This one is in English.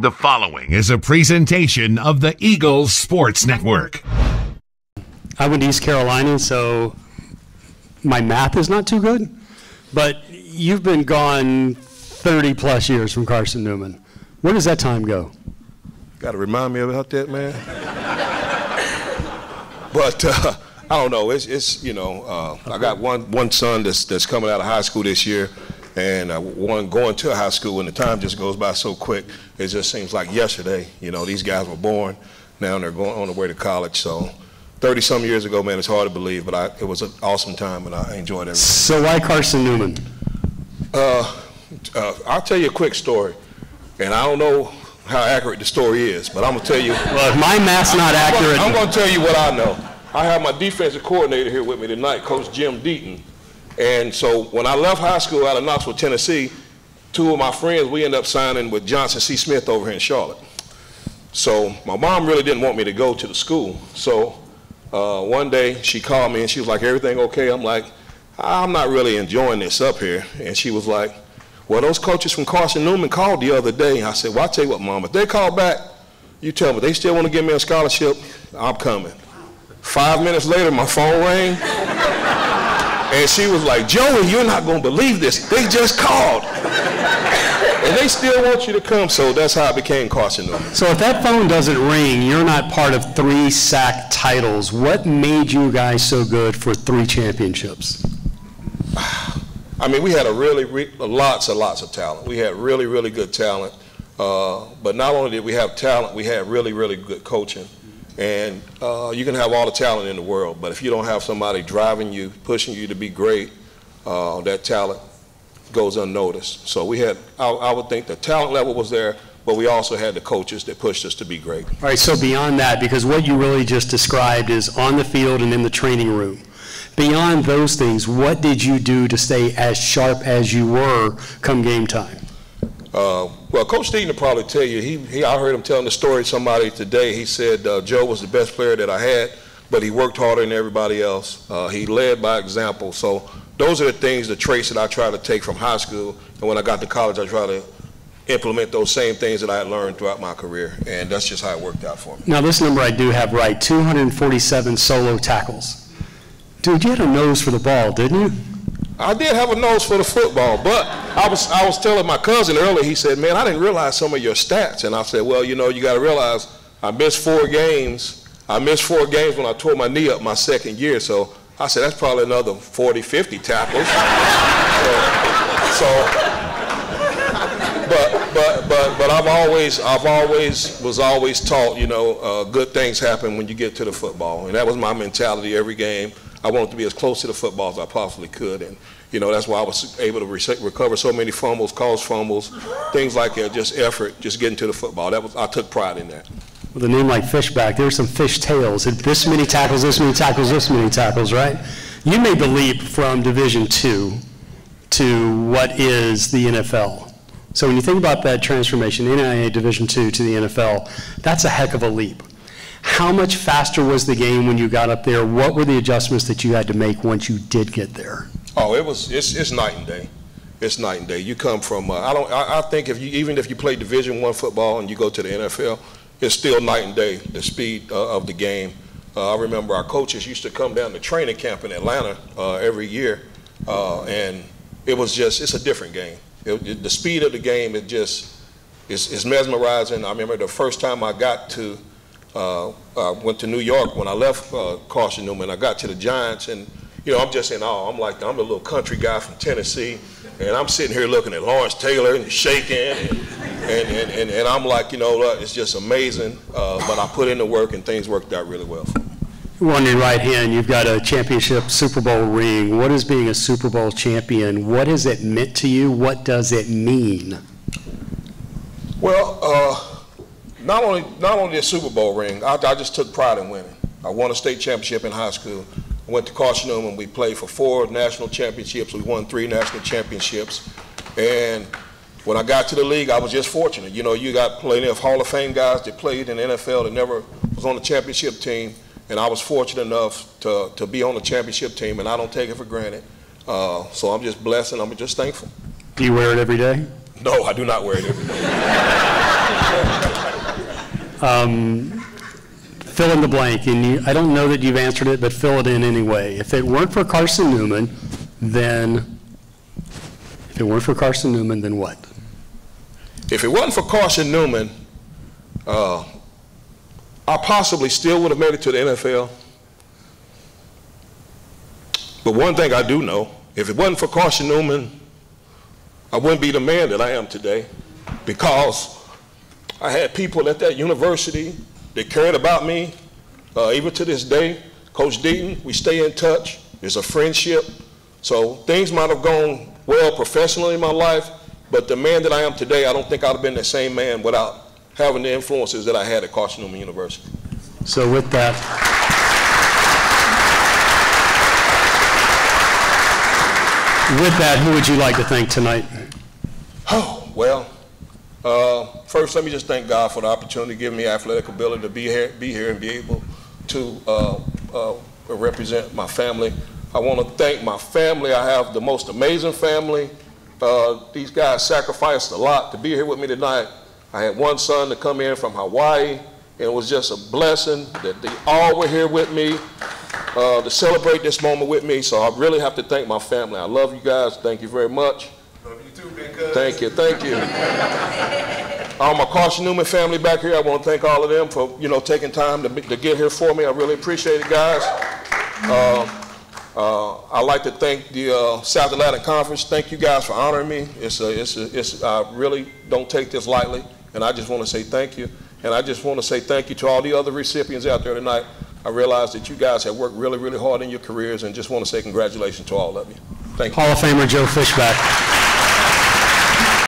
The following is a presentation of the Eagles Sports Network. I went to East Carolina, so my math is not too good, but you've been gone 30-plus years from Carson-Newman. Where does that time go? Got to remind me about that, man. But I don't know. It's you know, I got one son that's coming out of high school this year, and one going to high school, and the time just goes by so quick. It just seems like yesterday. You know, these guys were born, now they're going on their way to college. So 30-some years ago, man, it's hard to believe, but it was an awesome time, and I enjoyed everything. So why Carson-Newman? I'll tell you a quick story, and I don't know how accurate the story is, but I'm going to tell you. Well, my math's not accurate. I'm going to tell you what I know. I have my defensive coordinator here with me tonight, Coach Jim Deaton. And so when I left high school out of Knoxville, Tennessee, two of my friends, we ended up signing with Johnson C. Smith over here in Charlotte. So my mom really didn't want me to go to the school. So one day she called me and she was like, "Everything okay?" I'm like, "I'm not really enjoying this up here." And she was like, "Well, those coaches from Carson-Newman called the other day." I said, "Well, I'll tell you what, Mom, if they call back, you tell me they still want to give me a scholarship, I'm coming." 5 minutes later, my phone rang, and she was like, "Joey, you're not going to believe this. They just called, and they still want you to come." So that's how I became Carson-Newman. So if that phone doesn't ring, you're not part of three SAC titles. What made you guys so good for three championships? I mean, we had lots of talent. We had really, really good talent. But not only did we have talent, we had really, really good coaching. And you can have all the talent in the world, but if you don't have somebody driving you, pushing you to be great, that talent goes unnoticed. So we had, I would think the talent level was there, but we also had the coaches that pushed us to be great. All right, so beyond that, because what you really just described is on the field and in the training room. Beyond those things, what did you do to stay as sharp as you were come game time? Well, Coach Deaton will probably tell you. I heard him telling the story to somebody today. He said Joe was the best player that I had, but he worked harder than everybody else. He led by example. So those are the things, the traits that I try to take from high school. And when I got to college, I try to implement those same things that I had learned throughout my career. And that's just how it worked out for me. Now, this number I do have right, 247 solo tackles. Dude, you had a nose for the ball, didn't you? I did have a nose for the football, but I was telling my cousin earlier, he said, "Man, I didn't realize some of your stats." And I said, "Well, you know, you got to realize I missed 4 games. I missed 4 games when I tore my knee up my second year. So I said, that's probably another 40, 50 tackles." But I was always taught, you know, good things happen when you get to the football. And that was my mentality every game. I wanted to be as close to the football as I possibly could, and you know that's why I was able to recover so many fumbles, cause fumbles, things like that. Just effort, just getting to the football. I took pride in that. With a name like Fishback, there were some fish tails. And this many tackles, this many tackles, this many tackles. Right? You made the leap from Division II to what is the NFL. So when you think about that transformation, NAIA Division II to the NFL, that's a heck of a leap. How much faster was the game when you got up there? What were the adjustments that you had to make once you did get there? Oh, it's night and day. It's night and day. You come from I think even if you play Division I football and you go to the NFL, it's still night and day. The speed of the game. I remember our coaches used to come down to training camp in Atlanta every year, and it was just it's a different game. The speed of the game is mesmerizing. I remember the first time I got to. I went to New York when I left Carson-Newman. I got to the Giants, and you know I'm just in awe. I'm a little country guy from Tennessee, and I'm sitting here looking at Lawrence Taylor and shaking, and I'm like, you know, it's just amazing. But I put in the work, and things worked out really well for me. On your right hand, you've got a championship Super Bowl ring. What is being a Super Bowl champion? What has it meant to you? What does it mean? Well. Not only a Super Bowl ring, I just took pride in winning. I won a state championship in high school. I went to Carson-Newman. We played for 4 national championships. We won 3 national championships. And when I got to the league, I was just fortunate. You know, you got plenty of Hall of Fame guys that played in the NFL that never was on the championship team. And I was fortunate enough to be on the championship team, and I don't take it for granted. So I'm just blessed, and I'm just thankful. Do you wear it every day? No, I do not wear it every day. Fill in the blank, and you, I don't know that you've answered it, but fill it in anyway. If it weren't for Carson-Newman, then what? If it wasn't for Carson-Newman, I possibly still would have made it to the NFL. But one thing I do know, if it wasn't for Carson-Newman, I wouldn't be the man that I am today, because I had people at that university that cared about me, even to this day. Coach Deaton, we stay in touch. There's a friendship. So things might have gone well professionally in my life, but the man that I am today, I don't think I'd have been the same man without having the influences that I had at Carson-Newman University. So with that, who would you like to thank tonight? Oh, well, first let me just thank God for the opportunity to give me athletic ability to be here and be able to represent my family. I want to thank my family. I have the most amazing family. These guys sacrificed a lot to be here with me tonight. I had one son to come in from Hawaii, and it was just a blessing that they all were here with me to celebrate this moment with me. So I really have to thank my family. I love you guys. Thank you very much. Love you too, big cuz. Thank you, thank you. All my Carson-Newman family back here, I want to thank all of them for, you know, taking time to get here for me. I really appreciate it, guys. I'd like to thank the South Atlantic Conference. Thank you guys for honoring me. I really don't take this lightly, and I just want to say thank you. And I just want to say thank you to all the other recipients out there tonight. I realize that you guys have worked really, really hard in your careers, and just want to say congratulations to all of you. Thank you. Hall of Famer Joe Fishback.